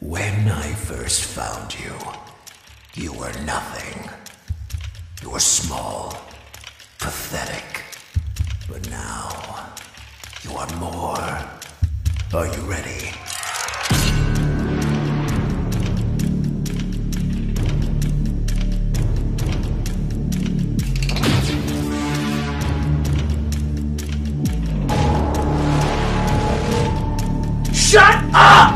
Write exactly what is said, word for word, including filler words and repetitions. When I first found you, you were nothing. You were small, pathetic. But now, you are more. Are you ready? Shut up!